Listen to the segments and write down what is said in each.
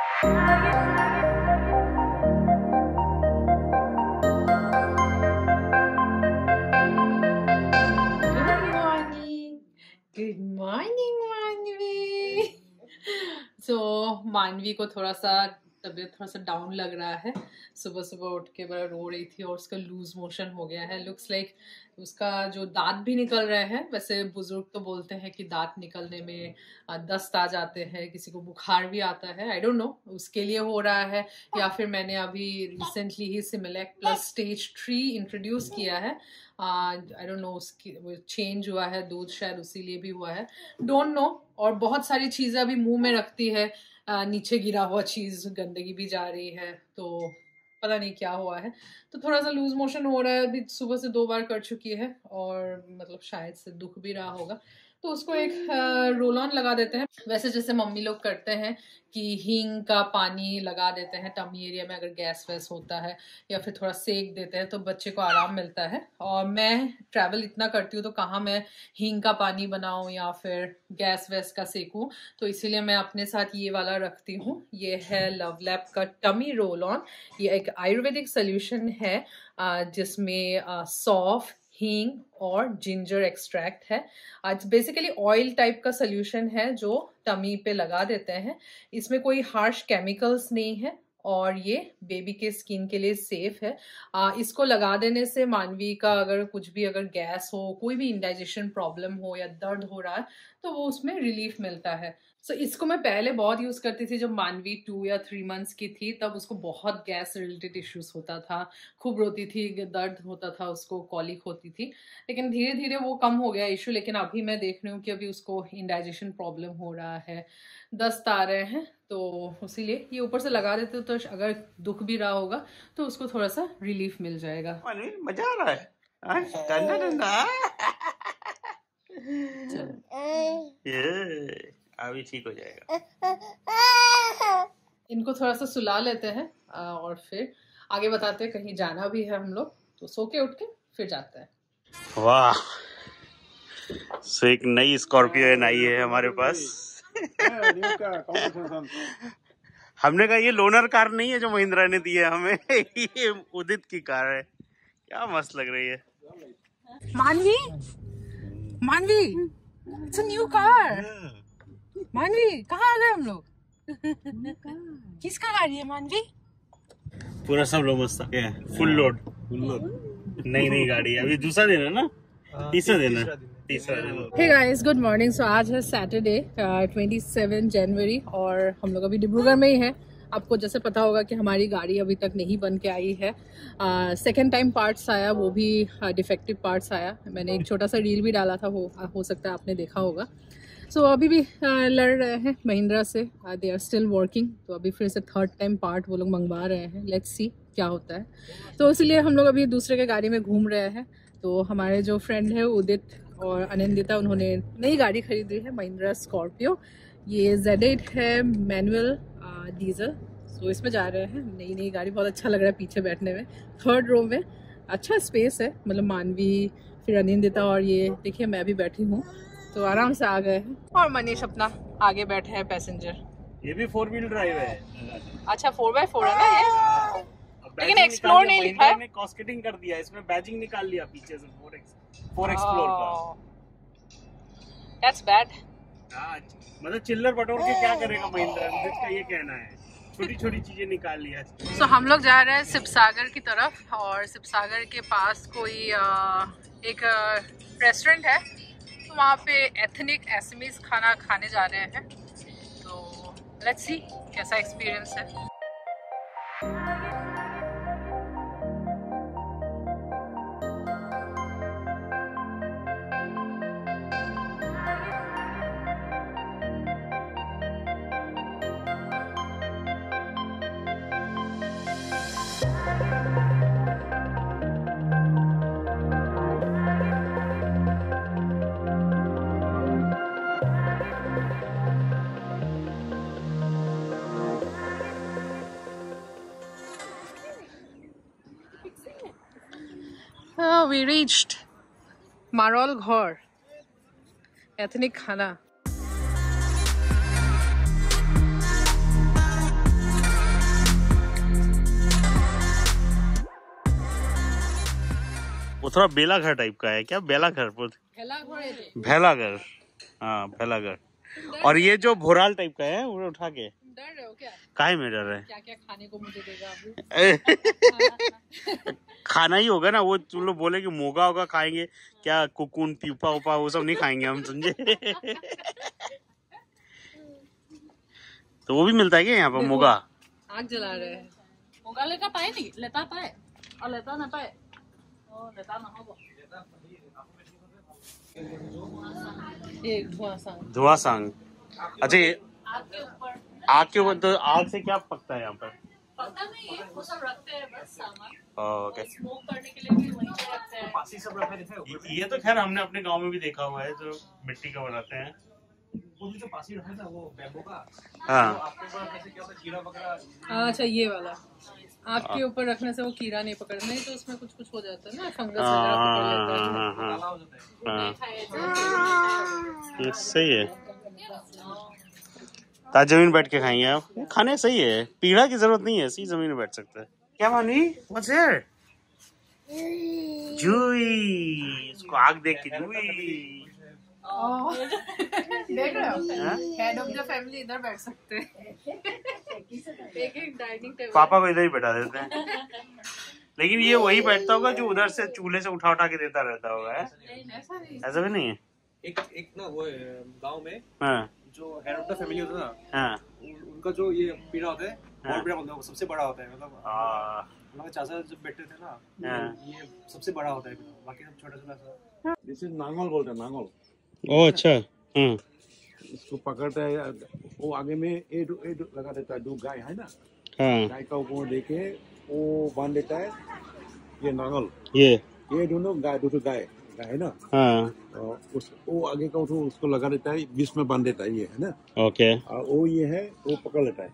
Good morning मानवी। मानवी को तबीयत थोड़ा सा डाउन लग रहा है। सुबह सुबह उठ के बड़ा रो रही थी और उसका लूज मोशन हो गया है। लुक्स लाइक उसका जो दांत भी निकल रहे हैं। वैसे बुजुर्ग तो बोलते हैं कि दांत निकलने में 10 आ जाते हैं, किसी को बुखार भी आता है। आई डोंट नो उसके लिए हो रहा है या फिर मैंने अभी रिसेंटली ही सिमिलैक प्लस स्टेज 3 इंट्रोड्यूस किया है। आई डोंट नो उसकी चेंज हुआ है दूध, शायद उसी लिए भी हुआ है, डोंट नो। और बहुत सारी चीज़ें अभी मुँह में रखती है, नीचे गिरा हुआ चीज़ गंदगी भी जा रही है, तो पता नहीं क्या हुआ है। तो थोड़ा सा लूज मोशन हो रहा है। अभी सुबह से 2 बार कर चुकी है और मतलब शायद से दुख भी रहा होगा। तो उसको एक रोल ऑन लगा देते हैं। वैसे जैसे मम्मी लोग करते हैं कि हींग का पानी लगा देते हैं टमी एरिया में, अगर गैस वैस होता है, या फिर थोड़ा सेक देते हैं तो बच्चे को आराम मिलता है। और मैं ट्रैवल इतना करती हूँ तो कहाँ मैं हींग का पानी बनाऊँ या फिर गैस वैस का सेकूँ, तो इसीलिए मैं अपने साथ ये वाला रखती हूँ। ये है LuvLap का टमी रोल ऑन। ये एक आयुर्वेदिक सोल्यूशन है जिसमें सौंफ, हींग और जिंजर एक्सट्रैक्ट है। इट्स बेसिकली ऑयल टाइप का सोल्यूशन है जो टमी पे लगा देते हैं। इसमें कोई हार्श केमिकल्स नहीं है और ये बेबी के स्किन के लिए सेफ है। इसको लगा देने से मानवी का अगर कुछ भी, अगर गैस हो, कोई भी इंडाइजेशन प्रॉब्लम हो या दर्द हो रहा है, तो वो उसमें रिलीफ मिलता है। इसको मैं पहले बहुत यूज़ करती थी। जब मानवी 2 या 3 मंथ्स की थी तब उसको बहुत गैस रिलेटेड इश्यूज़ होता था, खूब रोती थी, दर्द होता था, उसको कॉलिक होती थी। लेकिन धीरे धीरे वो कम हो गया इशू। लेकिन अभी मैं देख रही हूँ कि अभी उसको इंडाइजेशन प्रॉब्लम हो रहा है, दस्त आ रहे हैं, तो उसीलिए ये ऊपर से लगा देते तो अगर दुख भी रहा होगा तो उसको थोड़ा सा रिलीफ मिल जाएगा। मजा आ रहा है, अभी ठीक हो जाएगा। इनको थोड़ा सा सुला लेते हैं और फिर आगे बताते हैं। कहीं जाना भी है हम लोग, तो सो के उठ के फिर जाते हैं। वाह, सो एक नई स्कॉर्पियो आई है हमारे पास। हमने कहा ये लोनर कार नहीं है जो महिंद्रा ने दी है हमें, ये उदित की कार है। क्या मस्त लग रही है। Manvi it's a new car. Manvi कहाँ आ गए हम लोग? किसका गाड़ी है मानवी? पूरा सब लोग मस्त है, फुल लोड। नई गाड़ी है। अभी दूसरा दिन है ना, तीसरा दिन है, तीसरा दिन। Hey guys, good morning. So आज है सैटरडे 27 जनवरी और हम लोग अभी डिब्रूगढ़ में ही है। आपको जैसे पता होगा कि हमारी गाड़ी अभी तक नहीं बन के आई है। सेकेंड टाइम पार्ट्स आया, वो भी डिफेक्टिव पार्ट्स आया। मैंने एक छोटा सा रील भी डाला था, हो सकता है आपने देखा होगा। सो अभी भी लड़ रहे हैं महिंद्रा से, दे आर स्टिल वर्किंग। तो अभी फिर से 3rd टाइम पार्ट वो लोग मंगवा रहे हैं। लेट्स सी क्या होता है। तो इसलिए हम लोग अभी दूसरे के गाड़ी में घूम रहे हैं। तो हमारे जो फ्रेंड है उदित और अनिंदिता, उन्होंने नई गाड़ी खरीदी है, महिंद्रा स्कॉर्पियो। ये Z8 है, मैनुअल डीजल। सो इसमें जा रहे हैं। नई गाड़ी, बहुत अच्छा लग रहा है पीछे बैठने में। 3rd रो में अच्छा स्पेस है, मतलब मानवी, फिर अनिंदिता और ये देखिए मैं भी बैठी हूँ, तो आराम से आ गए हैं। और मनीष अपना आगे बैठे हैं पैसेंजर। ये भी 4 व्हील ड्राइव है। अच्छा, 4x4 है ना ये, लेकिन एक्सप्लोर नहीं लिखा है। कॉस्केटिंग कर दिया इसमें, बैजिंग निकाल लिया पीछे से 4x4 का। That's bad. मतलब चिल्लर बटोर के क्या करेगा महिंद्रा, इसका ये कहना है। छोटी-छोटी चीजें निकाल लिया। So, हम लोग जा रहे हैं शिव सागर की तरफ और शिव सागर के पास कोई एक रेस्टोरेंट है, तो वहाँ पे एथनिक एसमीज खाना खाने जा रहे हैं। तो लेट्स सी कैसा एक्सपीरियंस है। We reached Marol Ghar, ethnic khana। वो थोड़ा बेलाघर टाइप का है क्या? बेलाघर, भेलाघर, हाँ भेलाघर। और ये जो भोराल टाइप का है वो उठा के डर हो क्या? काहे में डर है? क्या क्या खाने को मुझे देगा? खाना ही होगा ना, वो तुम लोग बोले कि मोगा होगा खाएंगे क्या? कुकुन पीपा उपा वो सब नहीं खाएंगे हम, समझे? तो वो भी मिलता है क्या यहाँ पर? मोगा आग जला रहे हैं, मोगा लेता पाए नहीं, लेता पाए और लेता ना पाए, लेता ना हो धुआं सांग। अच्छा आग के ऊपर, तो आग से क्या पकता है यहाँ पर? पता नहीं, वो सब रखते हैं बस सामान। ओके। स्मोक करने के लिए भी वहीं पे रखते हैं। पासी सब रखा है। ये तो खैर हमने अपने गांव में भी देखा हुआ है, जो मिट्टी का बनाते हैं। वो जो पासी रखा था वो बैम्बू का। हाँ। आपके ऊपर ऐसे क्या होता है, कीड़ा वगैरह? अच्छा ये वाला। आपके ऊपर रखने से वो कीड़ा नहीं पकड़ता, नहीं तो उसमें कुछ कुछ हो जाता है ना, फंगस वगैरह। सही है। ताज जमीन बैठ के खाएंगे आप, खाने सही है, पीड़ा की जरूरत नहीं है, ऐसी जमीन में बैठ सकते हैं। क्या मानवी, व्हाट्स हियर? जूई, इसको आग देख के जूई। देख रहे हो, हेड ऑफ द फैमिली इधर बैठ सकते हैं। पापा को इधर ही बैठा देते हैं, लेकिन ये वही बैठता होगा जो उधर से चूल्हे से उठा उठा के देता रहता होगा। ऐसा भी नहीं है, एक ना वो गाँव में जो हेड ऑफ द फैमिली होता है ना, उनका जो ये पीड़ा होता है बहुत बड़ा होता है, वो सबसे बड़ा होता है। मतलब हमारे चाचा जब बैठे थे ना, ये सबसे बड़ा होता है, बाकी सब छोटा-छोटा। दिस इज नांगल बोलते हैं, नांगल। ओह अच्छा। इसको पकड़ता है वो, आगे में एड लगा देता है, दो गाय है ना, गाय का ऊपर लेके वो बांध देता है। ये नांगल, ये दोनों गाय, दोनों गाय है ना। हाँ। वो आगे का उसको लगा देता है, बीच में बांध देता है, ये है ना। ओके। वो ये है, वो पकड़ लेता है।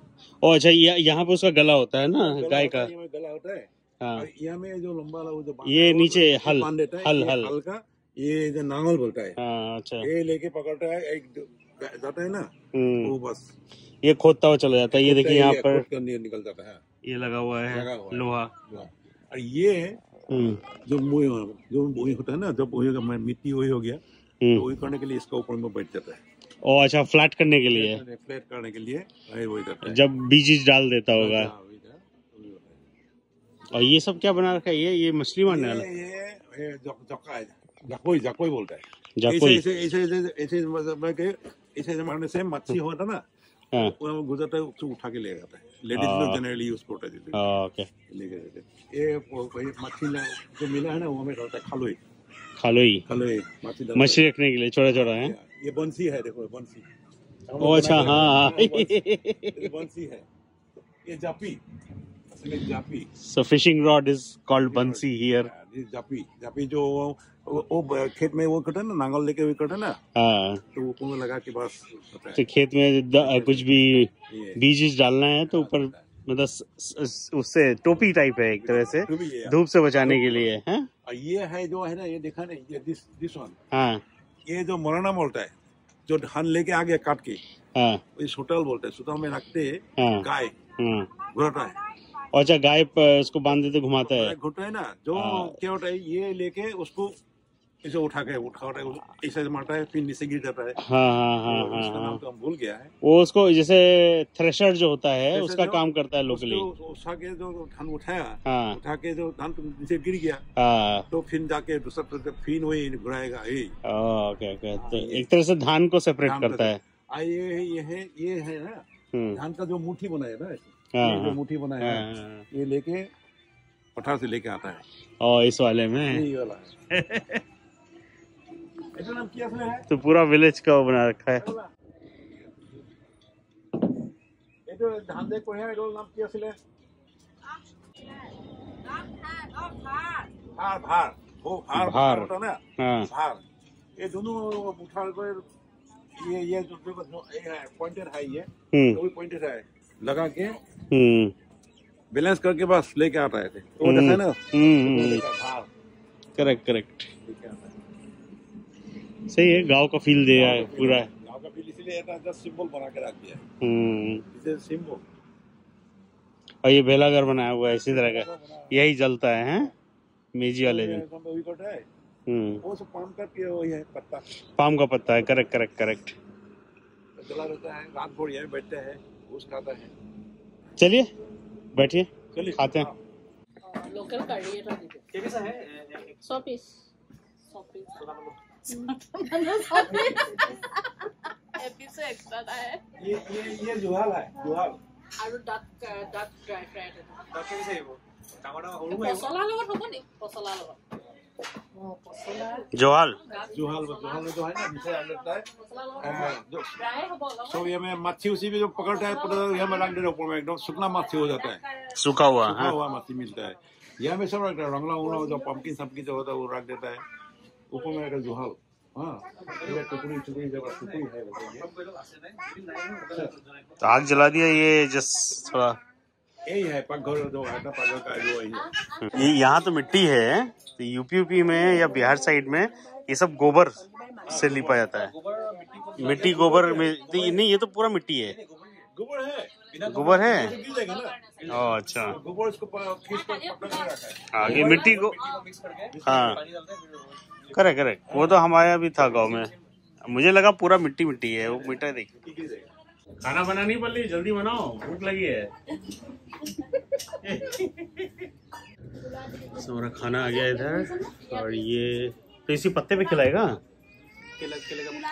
ओ अच्छा, यहाँ पे उसका गला होता है ना, गाय का गला होता है। हाँ। यहाँ में जो लंबा वाला वो जो ये नीचे हल बांध देता है, हल का ये जो नांगल बोलता है। हाँ अच्छा। ये लेके पकड़ता है, एक जाता है ना, वो बस ये खोदता हुआ चला जाता है। ये देखिए यहाँ पर निकल जाता है, ये लगा हुआ है लोहा। और ये जो मोई होता है ना, जब मिट्टी वही हो गया तो वही करने के लिए इसका ऊपर में बैठ जाता है। ओ अच्छा, फ्लैट करने के लिए, फ्लैट करने के लिए वही करता है, जब बीज डाल देता होगा। और ये सब क्या बना रखा है? ये मछली मारने वाला, ये जकोई, जकोई बोलता है। ऐसे मारने से मछली होता ना, वो गुजरता है, उठा के ले जाता है। लेडीज लोग जनरली यूज करते हैं। ओके, लेके जाते हैं। ये मछली जो मिला है ना, वो हमें डालता है खलोई मछली रखने के लिए, छोटा-छोटा है। ये बंसी है, देखो बंसी। ओ अच्छा, हाँ बंसी है। ये जापी, असल में japi. So fishing rod is called bansi here. जापी, जापी जो वो खेत में वो कटे ना, नांगल लेके वो कटे ना। हाँ। तो वो कुएं लगा के बस होता है। तो खेत में कुछ भी बीज डालना है तो ऊपर, मतलब उससे टोपी टाइप है एक तरह से, धूप से बचाने के लिए है। और ये है जो है ना, ये देखा ना, ये दिस वन। हाँ। ये जो मोरना बोलता है, जो धान लेके आ गया काट के, ये सुटाल बोलता है। सुटाल में रखते है गाय, घुराता है। अच्छा, गाय उसको बांध देते, घुमाता है, घुटता है ना, जो क्या होता है, ये लेके उसको इसे उठा के ऐसे मारता है, फिर नीचे गिर जाता है। हाँ, उसका नाम तो हम भूल गया है। वो उसको जैसे थ्रेशर जो होता है उसका काम करता है लोकली। उठा के जो धान उठाया, उठा के जो धान नीचे गिर गया, तो फिर जाके दूसरा फिर वही घुराएगा। एक तरह से धान को सेपरेट करता है। ये है ना, धान का जो मुट्ठी बनाया ना, जो मुट्ठी बनाया है, ये लेके पठार से लेके आता है। और इस वाले में ये वाला ऐसा नाम किया है, तो पूरा विलेज का बना रखा है। ये तो धान दे कोया रोल नाम किया है, भार होता ना। भार ये दोनों पठार पर, ये जो पॉइंटर है, ये वही पॉइंटर है, लगा के बैलेंस करके बस लेके आता है। वो देखा ना, करेक्ट सही है। गांव का फील दिया है पूरा, गांव का फील इसीलिए ऐसा सिंबल बना के रख दिया है। इसे सिंबल। और ये भेलाघर बनाया हुआ है इसी तरह का, यही जलता है मेजिया ले जाए। वो सब पाम का वही है पत्ता, पाम का पत्ता है। Correct correct correct. चला रहता है रात भर यहीं बैठते हैं, घूस खाता है। चलिए बैठिए, चलिए खाते हैं। लोकल कड़ी है तो कैसा है? 100 पीस 100 पीस एपिसोड एक्स्ट्रा है। ये जुहाल है, जुहाल आलू डक ड्राई फ्राइड है। डक कैसे है वो? टमाटर होलू है, मसाला लगत होबो नि? मसाला लगत जोहाल जोहाल जोहाल में जो है ना मिठाई लगता है जो ड्राई हो बोला। तो ये में मच्छी उसी भी जो पकड़ता है पर ये में रंग देने ऊपर में एकदम सूखना मच्छी हो जाता है, सूखा हुआ मच्छी मिलता है। यह में सब रंग रंगला होना जो पंपकिन सबकी जो होता है वो रंग देता है ऊपर में का जोहाल। हां ये टुकड़ी टुकड़ी जब टुकड़ी है तो आग जला दिया। ये जस्ट थोड़ा यही है पगघर जो है ना, पगघर का जो है ये यहाँ तो मिट्टी है। तो यूपी में या बिहार साइड में ये सब गोबर से लिपा जाता है। मिट्टी गोबर में नहीं, ये तो पूरा मिट्टी है, गोबर है। अच्छा हाँ, ये मिट्टी को हाँ करेक्ट करेक्ट। वो तो हमारा भी था गांव में, मुझे लगा पूरा मिट्टी मिट्टी है। वो मिट्टी देखिए। खाना बनानी पड़ रही, जल्दी बनाओ, भूख लगी है। हमारा खाना आ गया इधर। और ये तो इसी पत्ते पे खिलाएगा,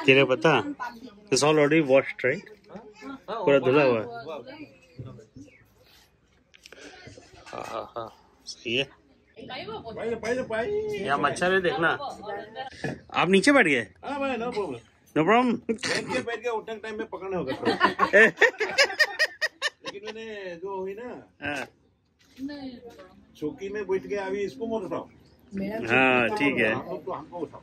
केले पत्ता। It's all already washed right, पूरा धुला हुआ। हाँ हाँ सही है। यहाँ मच्छर है देखना। आप नीचे बैठ गए, नो प्रॉब्लम। बैठ के उठक टाइम में पकड़ना होगा। लेकिन मैंने जो हुई ना चौकी में बैठ के अभी इसको मत उठाओ। हाँ ठीक है, हमको उठाओ।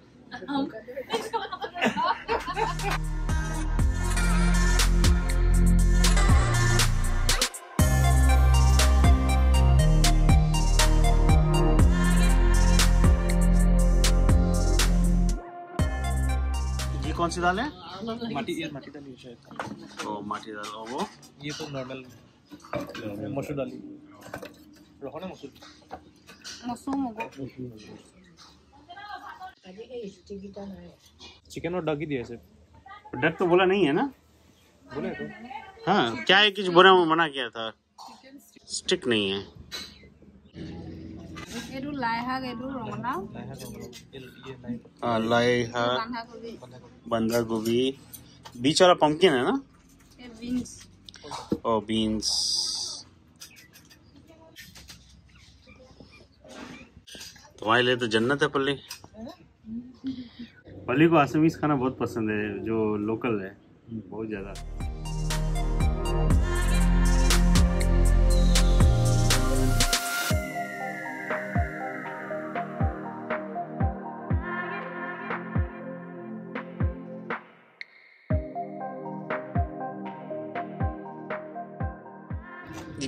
कौन सी दाल है? माटी दाल शायद। ओ माटी दाल। और वो ये तो नॉर्मल मसूर दाल रखो ना, मसूर। चिकन और डग ही दिया सिर्फ, डग तो बोला नहीं है ना, बोले तो हाँ क्या है कुछ बोला, मना किया था। स्टिक नहीं है एडू लाइहा, एडू रंगना लाइहा, बंधा गोभी, बीच वाला पंपकिन है ना, ये बीन्स। ओ बीन्स। तुम्हारे लिए तो जन्नत है पल्ली। पल्ली को आसामीज खाना बहुत पसंद है जो लोकल है, बहुत ज्यादा।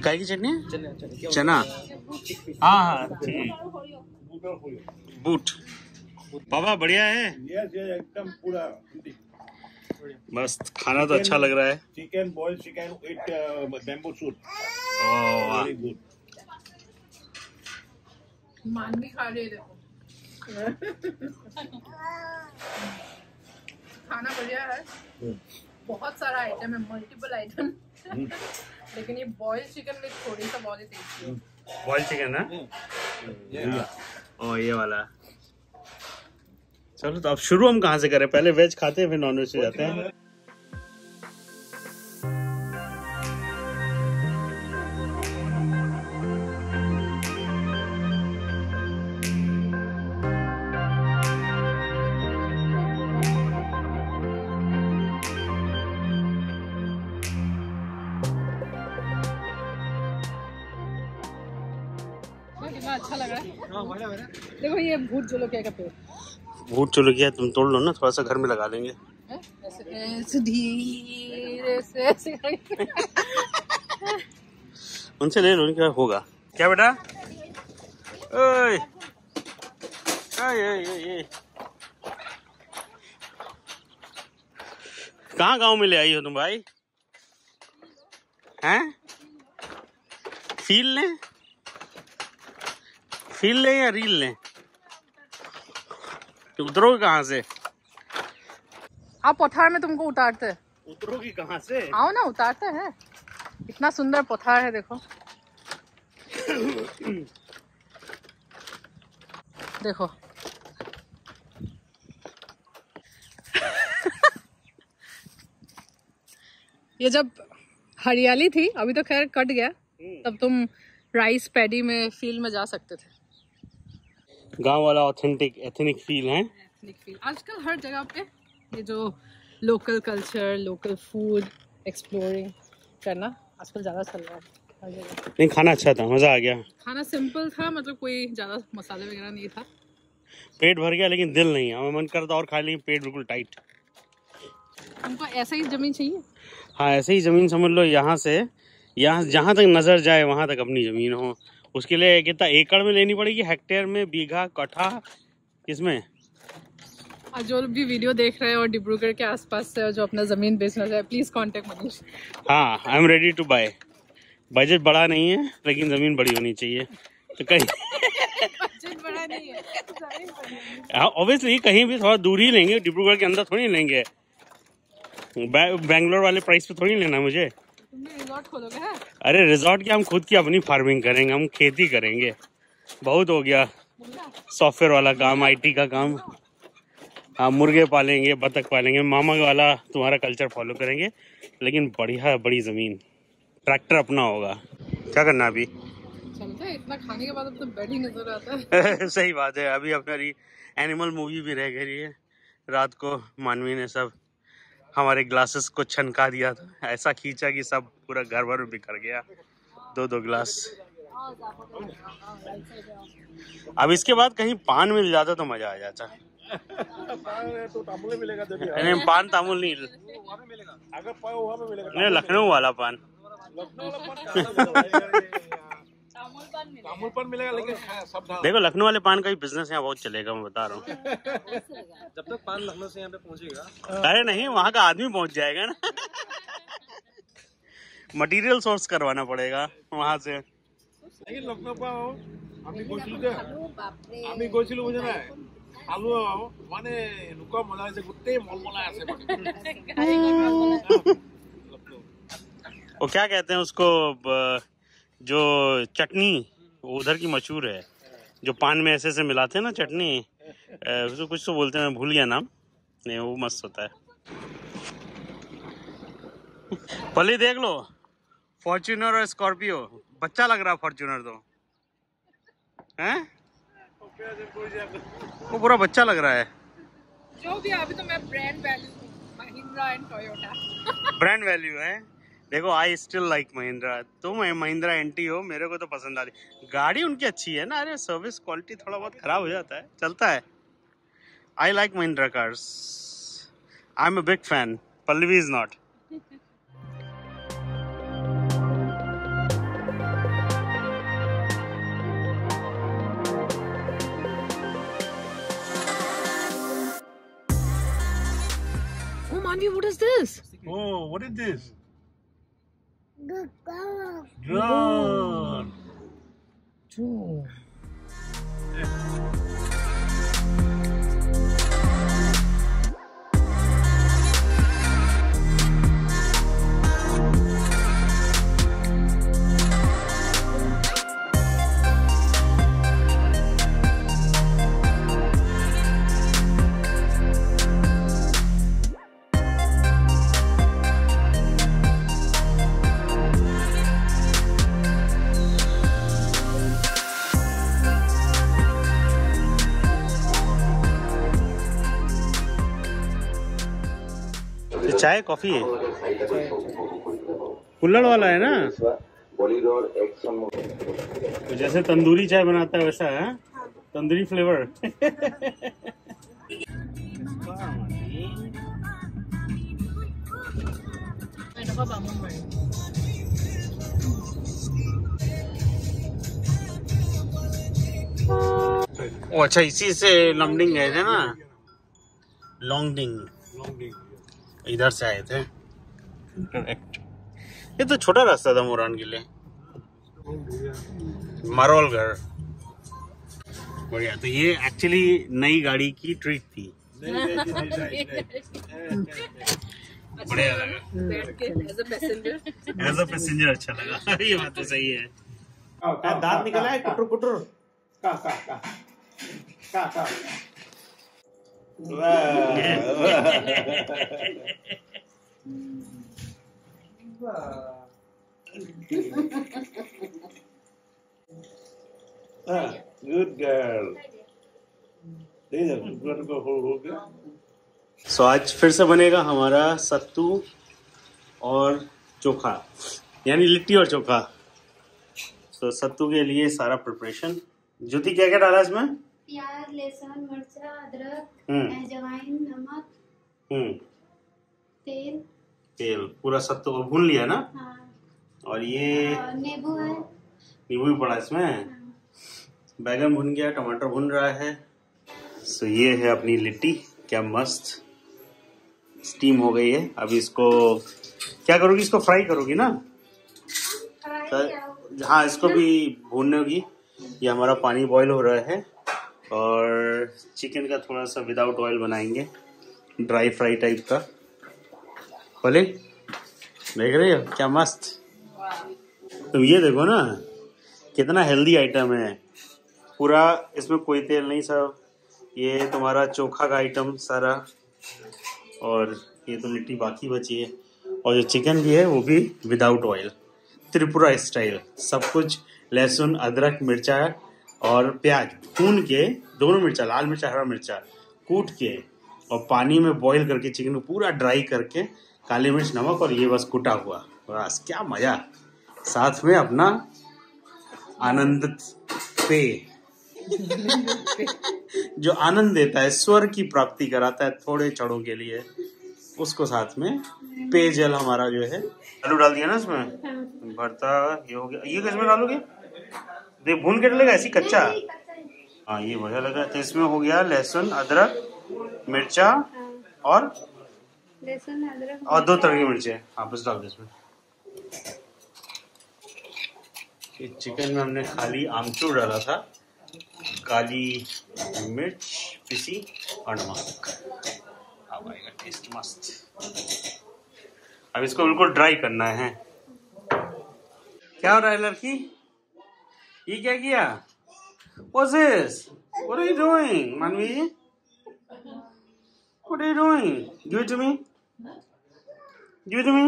काय की चटनी है? चना। हाँ हाँ बूट बाबा बढ़िया है एकदम पूरा। बस खाना तो अच्छा लग रहा है। Chicken boil chicken with bamboo shoot. Very good. Manvi खा रहे देखो। खाना बढ़िया है, बहुत सारा आइटम है, मल्टीपल आइटम। लेकिन ये बॉयल चिकन में थोड़ी सा बहुत ही टेस्टी है। बॉयल चिकन ना, ओ ये वाला। चलो तो अब शुरू हम कहाँ से करें? पहले वेज खाते हैं फिर नॉनवेज से जाते हैं। अच्छा लग रहा है। देखो ये भूत जोलोकिया का पेड़। भूत जोलोकिया तुम तोड़ लो ना, थोड़ा सा घर में लगा लेंगे। ऐसे धीरे से उनसे ले लो, क्या होगा क्या बेटा? ओए ये कहाँ गांव में ले आई हो तुम भाई? हैं फील ने हील लें या रील लें? उतरोगे कहाँ से? आप पठार में तुमको उतारते हैं। उतरोगी कहाँ से? आओ ना, उतारते हैं। इतना सुंदर पठार है, देखो देखो। ये जब हरियाली थी, अभी तो खैर कट गया, तब तुम राइस पैडी में फील्ड में जा सकते थे। गांव वाला ऑथेंटिक एथनिक फील है। एथनिक फील आजकल हर जगह पे, ये जो local culture, local food exploring करना आजकल ज़्यादा चल रहा है। नहीं, खाना अच्छा था, मज़ा आ गया। खाना सिंपल था, मतलब कोई ज़्यादा मसाले वगैरह नहीं था। पेट भर गया लेकिन दिल नहीं। हमें मन करता और खा, लेकिन पेट बिल्कुल टाइट। हमको ऐसे ही ज़मीन चाहिए। हाँ, ऐसे ही ज़मीन समझ लो, यहाँ से यहाँ जहाँ तक नज़र जाए वहाँ तक अपनी ज़मीन हो। उसके लिए कितना एकड़ में लेनी पड़ेगी, हेक्टेयर में, बीघा, कट्ठा, किसमें? जो भी वीडियो देख रहे हैं और डिब्रूगढ़ के आसपास से जो अपना ज़मीन बेचना चाहे, प्लीज़ कॉन्टेक्ट मनीष। हाँ, I am ready to buy. Budget बड़ा नहीं है लेकिन ज़मीन बड़ी होनी चाहिए। तो कहीं बजट बड़ा नहीं है, ज़मीन बड़ी है। हाँ, ऑब्वियसली कहीं भी थोड़ा दूर ही लेंगे, डिब्रूगढ़ के अंदर थोड़ी लेंगे। बेंगलोर वाले प्राइस पे थोड़ी लेना मुझे। तुमने रिजॉर्ट खोलोगे? है अरे रिजॉर्ट क्या, हम खुद की अपनी फार्मिंग करेंगे, हम खेती करेंगे। बहुत हो गया सॉफ्टवेयर वाला काम, IT का काम। हाँ, मुर्गे पालेंगे, बतख पालेंगे, मामा वाला तुम्हारा कल्चर फॉलो करेंगे, लेकिन बढ़िया बड़ी ज़मीन, ट्रैक्टर अपना होगा। क्या करना अभी चलते हैं, इतना खाने के बाद अब तो बेड ही नजर आता है। सही बात है। अभी अपनी एनिमल मूवी भी रह गई है। रात को मानवी ने सब हमारे ग्लासेस को छनका दिया था, ऐसा खींचा कि सब पूरा घर भर बिखर गया, दो दो ग्लास। अब इसके बाद कहीं पान मिल जाता तो मज़ा आ जाता। तो तामुल मिलेगा, नहीं पान तामुल नहीं, नहीं लखनऊ वाला पान, तामुल पान मिलेगा। लेकिन देखो लखनऊ वाले पान का ही बिजनेस यहाँ बहुत चलेगा, मैं बता रहा हूँ। जब तक पान लखनऊ से यहाँ पे पहुँचेगा, अरे नहीं, वहाँ का आदमी पहुँच जाएगा ना। मटेरियल सोर्स करवाना पड़ेगा वहाँ से। लखनऊ का आलू माने लुका मला से गुत्ते मलमला ऐसे वो क्या कहते हैं उसको, जो चटनी उधर की मशहूर है, जो पान में ऐसे ऐसे मिलाते हैं ना चटनी, उसको कुछ तो बोलते हैं, भूल गया नाम। नहीं, वो मस्त होता है। पहले देख लो, फॉर्च्यूनर और स्कॉर्पियो, बच्चा लग रहा फॉर्च्यूनर तो है, वो पूरा बच्चा लग रहा है। जो भी, अभी तो मैं brand value, Mahindra and Toyota brand value है। देखो, आई स्टिल लाइक महिंद्रा। तुम महिंद्रा एंटी हो, मेरे को तो पसंद आ रही गाड़ी, उनकी अच्छी है ना। अरे सर्विस क्वालिटी थोड़ा बहुत खराब हो जाता है, चलता है। I like Mahindra cars, I am a big fan, Pallavi is not. What is this? Oh, what is this? Drone. Drone. चाय कॉफी है, कुल्हड़ वाला है ना, तो जैसे तंदूरी चाय बनाता है वैसा है, तंदूरी फ्लेवर। ओ अच्छा, इसी से लॉन्डिंग गए थे ना, लॉन्डिंग इधर से आए थे। करेक्ट। ये तो छोटा रास्ता था मोरान के लिए, मरोल घर। बढ़िया। तो ये एक्चुअली नई गाड़ी की ट्रीट थी। बढ़िया लगा एज अ पैसेंजर, अच्छा लगा। ये बात तो सही है। दांत निकला है कुटुर कुटुर का का का का का। Good girl. सो आज फिर से बनेगा हमारा सत्तू और चोखा, यानी लिट्टी और चोखा। तो सत्तू के लिए सारा प्रिपरेशन। ज्योति क्या क्या डाला इसमें? प्याज, लहसुन, मिर्चा, अदरक, अजवाइन, नमक, तेल। तेल पूरा सत्तू को भून लिया ना? हाँ। और ये नींबू है, नींबू भी पड़ा इसमें। हाँ। बैगन भून गया, टमाटर भून रहा है। सो ये है अपनी लिट्टी, क्या मस्त स्टीम हो गई है। अभी इसको क्या करोगी? इसको फ्राई करोगी ना? हाँ, इसको भी भूनने होगी। ये हमारा पानी बॉईल हो रहा है और चिकन का थोड़ा सा विदाउट ऑयल बनाएंगे, ड्राई फ्राई टाइप का। बोले देख रहे हो क्या मस्त। तो ये देखो ना कितना हेल्दी आइटम है, पूरा इसमें कोई तेल नहीं। सब ये तुम्हारा चोखा का आइटम सारा, और ये तो लिट्टी बाकी बची है, और जो चिकन भी है वो भी विदाउट ऑयल, त्रिपुरा स्टाइल। सब कुछ लहसुन, अदरक, मिर्चा और प्याज भून के, दोनों मिर्चा, लाल मिर्चा, हरा मिर्चा कूट के और पानी में बॉईल करके चिकन को पूरा ड्राई करके, काली मिर्च, नमक और ये बस कुटा हुआ। बस क्या मज़ा। साथ में अपना आनंदित पेय जो आनंद देता है, स्वर की प्राप्ति कराता है थोड़े क्षणों के लिए, उसको साथ में पेयजल हमारा जो है। आलू डाल दिया ना इसमें, भरता ये हो गया। ये किसमें डालोगे? देख भून के डालेगा ऐसी कच्चा? हाँ, ये बढ़िया लगा। तो इसमें हो गया लहसुन, अदरक, मिर्चा और लहसुन, अदरक और दो तरह की मिर्चें। हाँ बस डाल दो इसमें। चिकन में हमने खाली आमचूर डाला था, काली मिर्च पिसी और नमक। अब आएगा टेस्ट मस्त। अब इसको बिल्कुल ड्राई करना है। क्या हो रहा है लड़की? ये क्या किया? What's this? What are you doing, Manvi? What are you doing? Give it to me. Give it to me.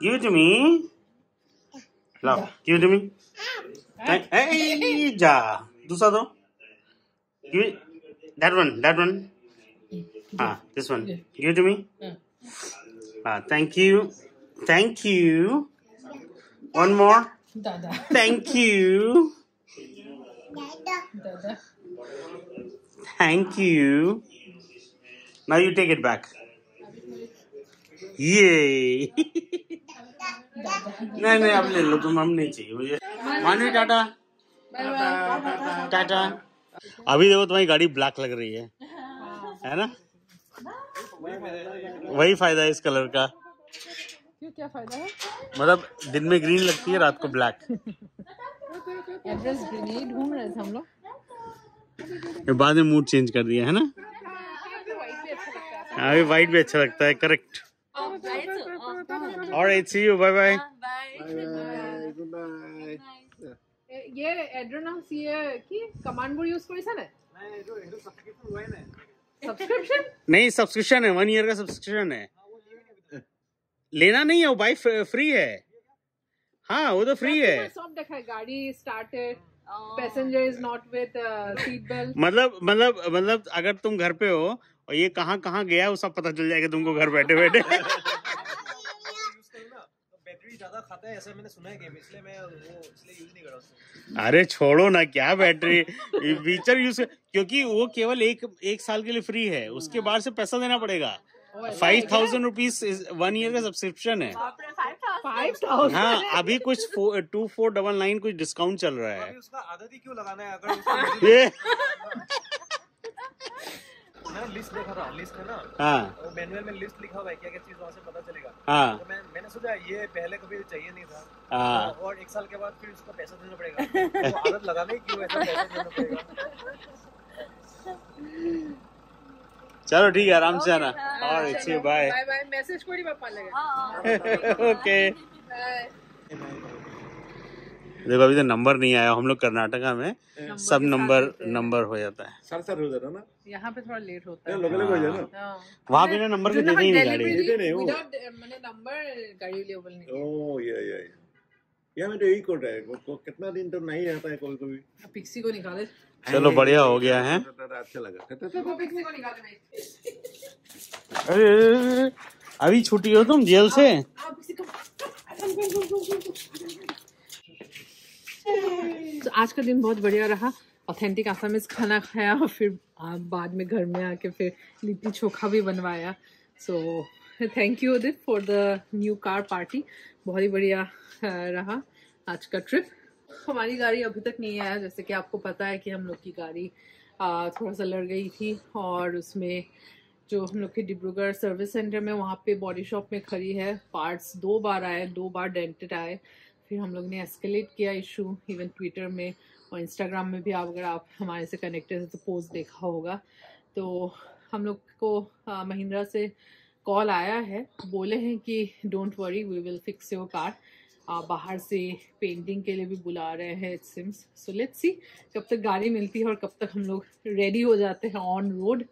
Give it to me. Love. Give it to me. Hey, ja. दूसरा दो. Give it. That one. That one. Ah, this one. Give it to me. Ah, thank you. Thank you. One more. दादा thank you, दादा thank you. Now you take it back. ये नहीं, अब ले लो तुम, हम नहीं चाहिए मुझे। मानवी टाटा टाटा। अभी देखो तुम्हारी गाड़ी ब्लैक लग रही है ना? वही फायदा है इस कलर का। क्या फायदा है? मतलब दिन में ग्रीन लगती है, रात को ब्लैक। एवरेस्ट ग्रेनेड घूम रहे थे हम लोग, बाद में मूड चेंज कर दिया है ना। अभी वाइट भी अच्छा लगता है। करेक्ट। और इट्स यू। Bye bye. ये एड्रोनॉक्स ये की कमांड बोर्ड यूज करिसन है। सब्सक्रिप्शन नहीं, सब्सक्रिप्शन है, 1 ईयर का सब्सक्रिप्शन है। लेना नहीं है वो भाई, फ्री है। हाँ वो तो फ्री है। सब देखा है, गाड़ी started, passenger is not with seat belt. मतलब अगर तुम घर पे हो और ये कहाँ कहाँ गया वो सब पता चल जाएगा तुमको घर बैठे बैठे। बैटरी ज्यादा खाता है ऐसा मैंने सुना है, इसलिए मैं वो यूज नहीं कर रहा हूँ। अरे छोड़ो ना, क्या बैटरी फीचर यूज, क्योंकि वो केवल एक साल के लिए फ्री है, उसके बाद से पैसा देना पड़ेगा। 5000 रुपीज 1 ईयर का सब्सक्रिप्शन है। 5000। हाँ अभी कुछ 2499 कुछ डिस्काउंट चल रहा है। उसका आदत ही क्यों लगाना है? अगर मैं लिस्ट देखा था, लिस्ट है ना, मैनुअल में लिस्ट लिखा हुआ है क्या क्या चीज, वहाँ से पता चलेगा। हाँ तो मैंने सोचा ये पहले कभी चाहिए नहीं था और एक साल के बाद फिर इसको पैसा देना पड़ेगा, तो आदत लगा नहीं क्यों ऐसा पैसा देना पड़ेगा। चलो ठीक है, आराम से आना और अच्छी बाय बाय। मैसेज कोई पापा लगा ओके। देखो अभी तो नंबर नहीं आया, हम लोग कर्नाटका में सब नंबर हो जाता है, सर हो जाता है ना, यहाँ पे थोड़ा लेट होता है, वहाँ बिना नंबर के देते ही नहीं गाड़ी। या मैं तो यही कोट है, कितना दिन तो नहीं आता है कोई कभी। पिक्सी को निकाले, चलो बढ़िया हो गया है, अच्छा लगा। पिक्सी को निकाले, अरे अभी छुट्टी हो तुम जेल से। तो आज का दिन बहुत बढ़िया रहा, ऑथेंटिक आसामीज खाना खाया, फिर बाद में घर में आके फिर लिट्टी चोखा भी बनवाया। So thank you Adit for the new car party, बहुत ही बढ़िया रहा आज का ट्रिप। हमारी गाड़ी अभी तक नहीं आया, जैसे कि आपको पता है कि हम लोग की गाड़ी थोड़ा सा लड़ गई थी और उसमें जो हम लोग के डिब्रूगढ़ सर्विस सेंटर में वहाँ पे बॉडी शॉप में खड़ी है। पार्ट्स 2 बार आए, 2 बार डेंटेड आए, फिर हम लोग ने एस्केलेट किया इशू। इवन ट्विटर में और इंस्टाग्राम में भी आप अगर आप हमारे से कनेक्टेड है तो पोस्ट देखा होगा। तो हम लोग को महिंद्रा से कॉल आया है, बोले हैं कि don't worry we will fix your car. बाहर से पेंटिंग के लिए भी बुला रहे हैं it seems. So let's see कब तक गाड़ी मिलती है और कब तक हम लोग रेडी हो जाते हैं ऑन रोड।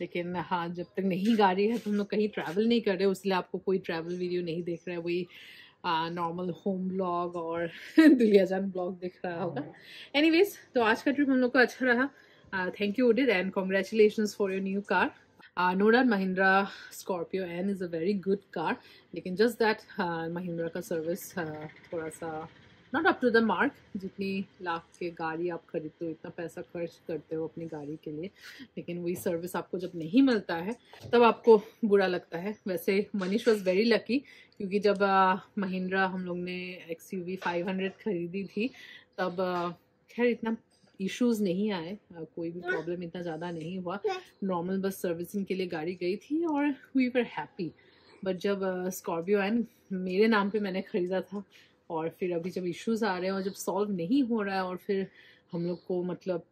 लेकिन हाँ, जब तक नहीं गाड़ी है तो हम लोग कहीं ट्रैवल नहीं कर रहे, उसलिए आपको कोई ट्रैवल वीडियो नहीं देख रहा है, वही नॉर्मल होम ब्लॉग और दुनिया जान ब्लॉग दिख रहा होगा। एनीवेज, तो आज का ट्रिप हम लोग को अच्छा रहा। Thank you Udit and congratulations for your new car. No doubt Mahindra Scorpio N is a very good car, लेकिन just that Mahindra का सर्विस थोड़ा सा not up to the mark। जितनी लाख के गाड़ी आप खरीदते हो, इतना पैसा खर्च करते हो अपनी गाड़ी के लिए, लेकिन वही सर्विस आपको जब नहीं मिलता है तब आपको बुरा लगता है। वैसे मनीष वॉज वेरी लकी, क्योंकि जब महिंद्रा हम लोग ने XUV 500 खरीदी थी तब खैर इतना इश्यूज़ नहीं आए, कोई भी प्रॉब्लम इतना ज़्यादा नहीं हुआ। नॉर्मल बस सर्विसिंग के लिए गाड़ी गई थी और वी वर हैप्पी। बट जब स्कॉर्पियो एन मेरे नाम पे मैंने ख़रीदा था और फिर अभी जब इश्यूज़ आ रहे हैं और जब सॉल्व नहीं हो रहा है और फिर हम लोग को मतलब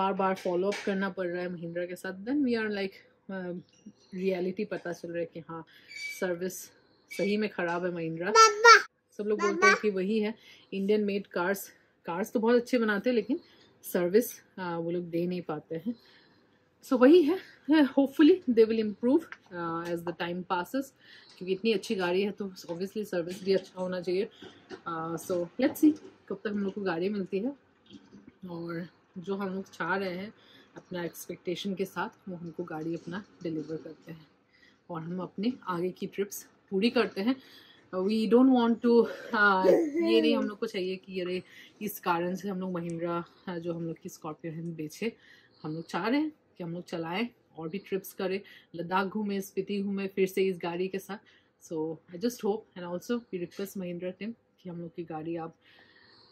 बार बार फॉलोअप करना पड़ रहा है महिंद्रा के साथ, then we are like reality पता चल रहा है कि हाँ सर्विस सही में ख़राब है महिंद्रा। सब लोग बोलते हैं कि वही है इंडियन मेड कार्स तो बहुत अच्छे बनाते हैं, लेकिन सर्विस वो लोग दे नहीं पाते हैं। सो वही है, hopefully they will improve as the time passes, क्योंकि इतनी अच्छी गाड़ी है तो ऑब्वियसली सर्विस भी अच्छा होना चाहिए। सो लेट्स सी कब तक हम लोग को गाड़ी मिलती है और जो हम लोग चाह रहे हैं अपना एक्सपेक्टेशन के साथ वो हमको गाड़ी अपना डिलीवर करते हैं और हम अपने आगे की ट्रिप्स पूरी करते हैं। वी डोंट वांट टू, ये नहीं हम लोग को चाहिए कि अरे इस कारण से हम लोग महिंद्रा जो हम लोग की स्कॉर्पियो है बेचे। हम लोग चाह रहे हैं कि हम लोग चलाएं और भी ट्रिप्स करें, लद्दाख घूमें, स्पिति घूमें फिर से इस गाड़ी के साथ। So I just hope and also we request Mahindra team कि हम लोग की गाड़ी आप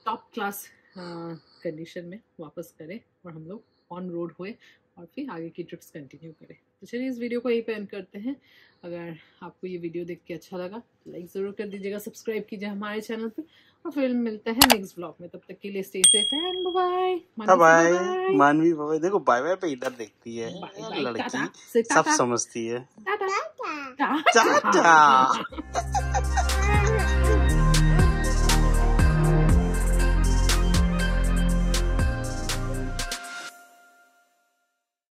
टॉप क्लास कंडीशन में वापस करें और हम लोग ऑन रोड हुए और फिर आगे की ट्रिप्स कंटिन्यू करें। तो चलिए इस वीडियो को यहीं पे एंड करते हैं। अगर आपको ये वीडियो देख के अच्छा लगा तो लाइक ज़रूर कर दीजिएगा, सब्सक्राइब कीजिए हमारे चैनल पे और फिर मिलते हैं नेक्स्ट ब्लॉग में। तब तक के लिए stay safe and bye bye. Manvi bye, देखो बाय बाय पे इधर देखती है लड़की, सब समझती है।